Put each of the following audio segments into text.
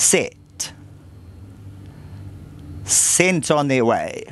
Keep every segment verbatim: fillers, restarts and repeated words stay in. Set. Sent on their way.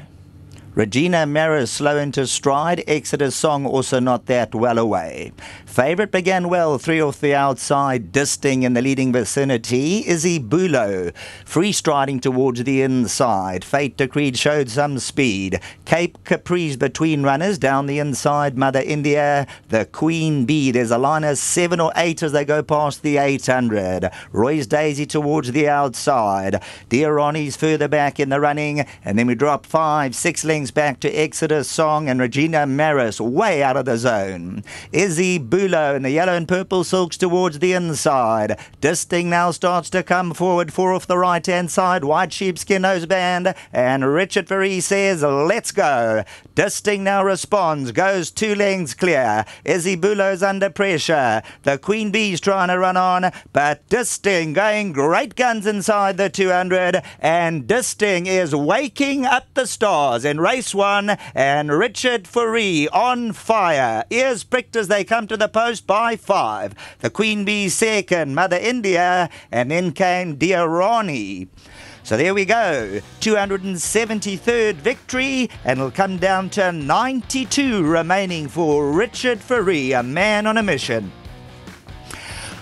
Regina Maris slow into stride. Exodus Song also not that well away. Favourite began well, three off the outside. Disting in the leading vicinity. Izzy Bulo free striding towards the inside. Fate Decreed showed some speed. Cape Capri's between runners. Down the inside, Mother India, The Queen Bee. There's a line of seven or eight as they go past the eight hundred. Roy's Daisy towards the outside. Diorani's further back in the running. And then we drop five, six lengths back to Exodus Song and Regina Maris, way out of the zone. Izzy Bulo in the yellow and purple silks towards the inside. Disting now starts to come forward, four off the right-hand side, White Sheepskin Noseband, and Richard Verri says, let's go. Disting now responds, goes two lengths clear. Izzy Bulo's under pressure. The Queen Bee's trying to run on, but Disting going great guns inside the two hundred, and Disting is waking up the stars in race Race one, and Richard Fourie on fire. Ears pricked as they come to the post by five. The Queen Bee second, Mother India, and then came Diorani. So there we go. two hundred seventy-third victory, and it'll come down to ninety-two remaining for Richard Fourie, a man on a mission.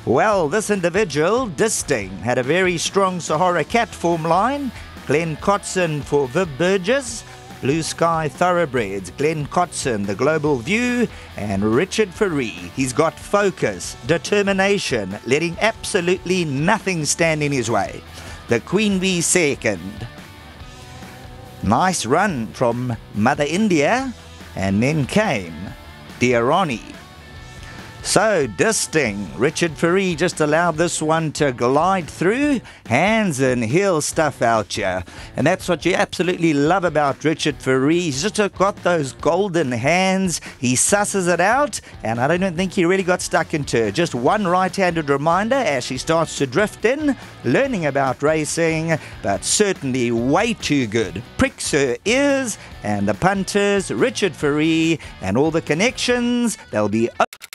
Well, this individual, Disting, had a very strong Sahara Cat form line. Glenn Cotson for Viv Burgess. Blue Sky Thoroughbreds, Glenn Cotson, The Global View, and Richard Verri. He's got focus, determination, letting absolutely nothing stand in his way. The Queen Bee second. Nice run from Mother India, and then came Diorani. So, Disting, Richard Verri just allowed this one to glide through, hands and heel stuff out here. And that's what you absolutely love about Richard Verri. He's just got those golden hands, he susses it out, and I don't think he really got stuck into it. Just one right-handed reminder as she starts to drift in, learning about racing, but certainly way too good. Pricks her ears, and the punters, Richard Verri, and all the connections, they'll be up.